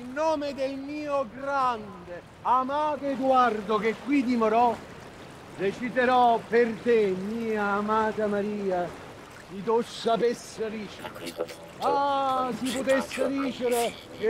in nome del mio grande, amato Edoardo che qui dimorò, reciterò per te, mia amata Maria, si tu sapesse dicere, ah, si potesse dicere che